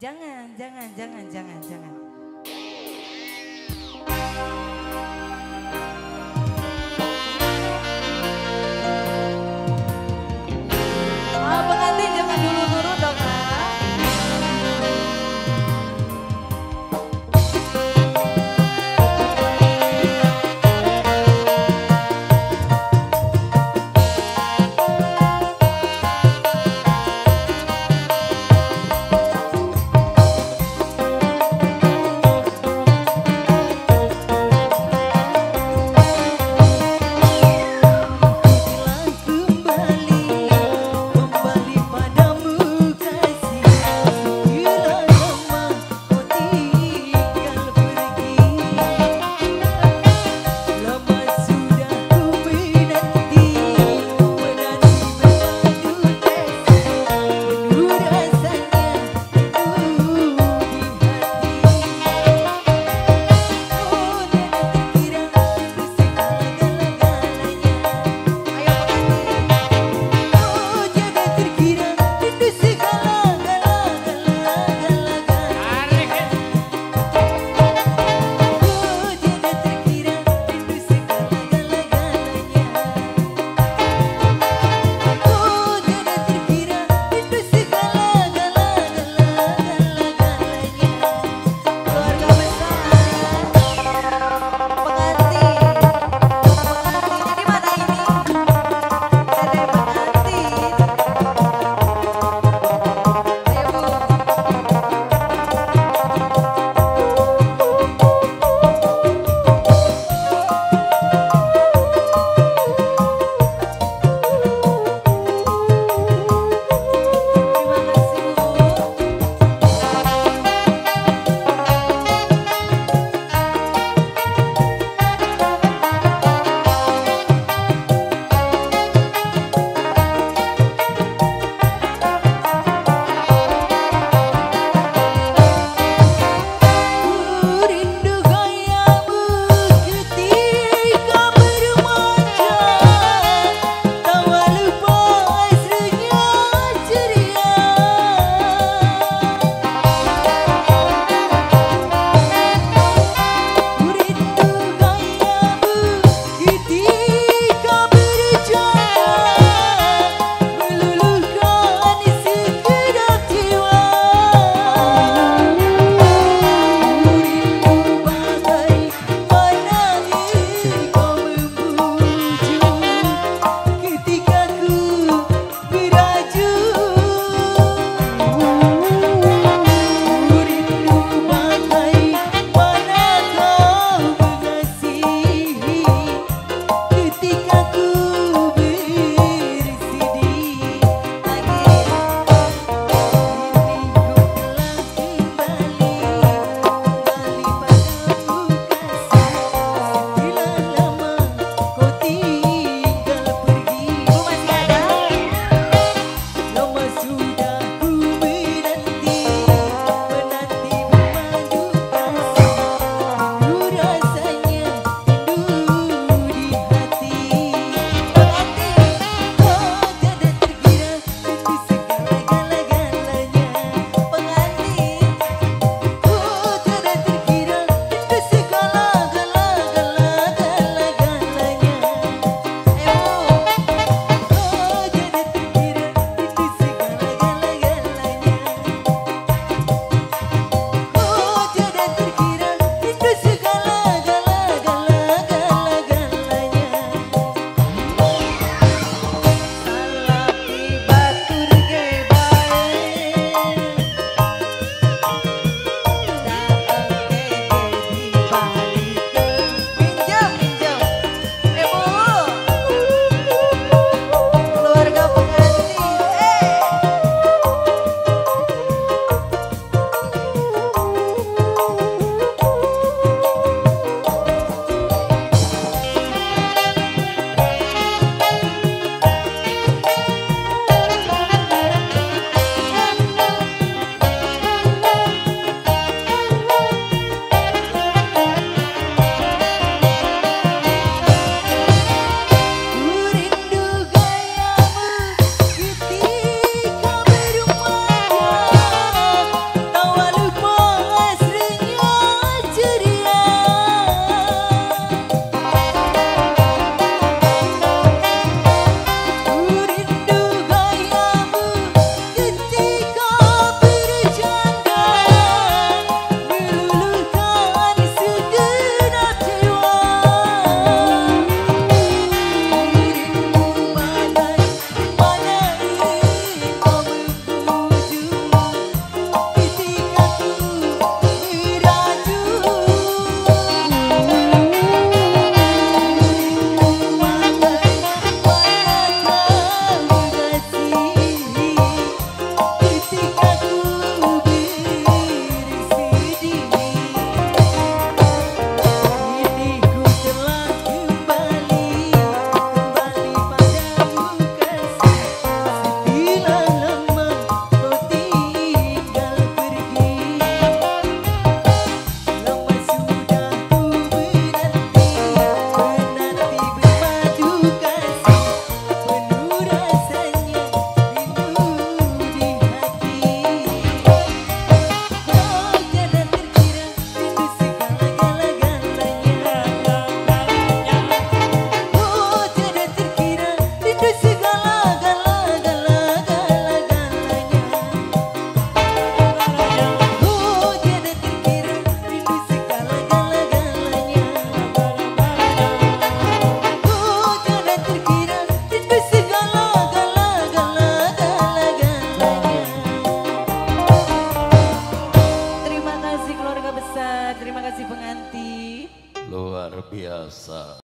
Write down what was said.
Jangan.